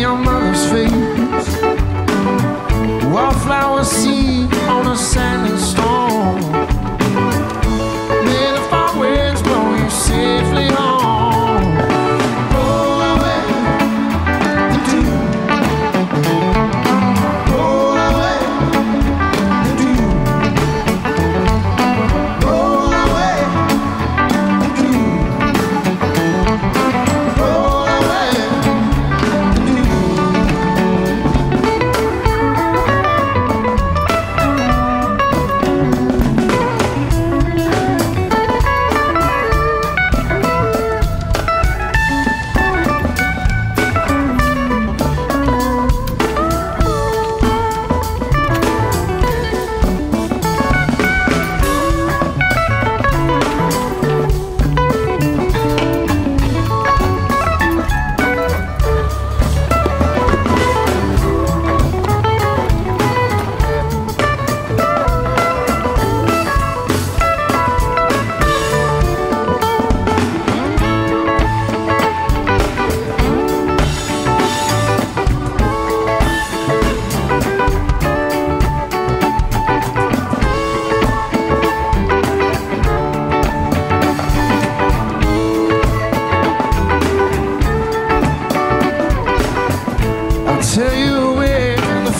your mother's face. Wallflower seed on a sandy storm. May the far winds blow you safely home. Blow away the dew. Blow away the dew. Blow away the dew. Blow away the dew. Tell you where the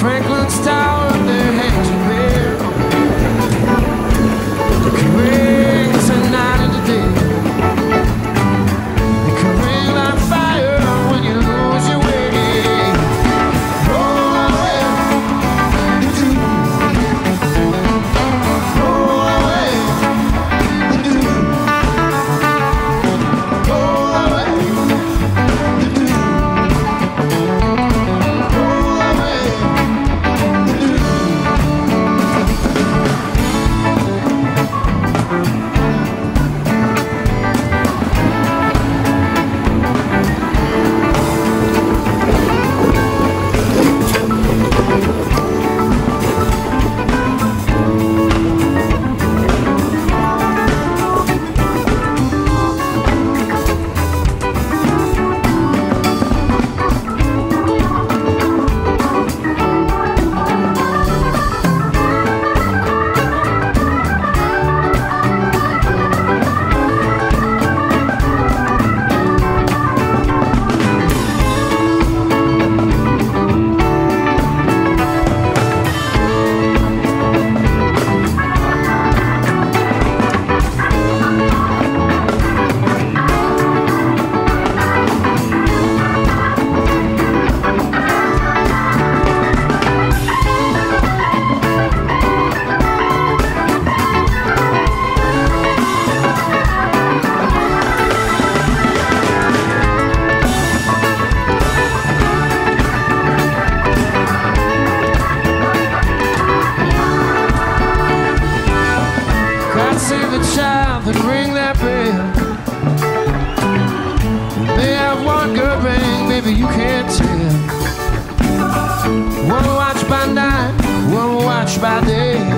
Franklin's tower, their hands are bare. It can rain at night and day. It can rain like fire when you lose your way. Roll away the dew. Roll away the dew. Roll away. Save a child and ring that bell. They have one good ring, maybe you can't tell. One watch by night, one watch by day.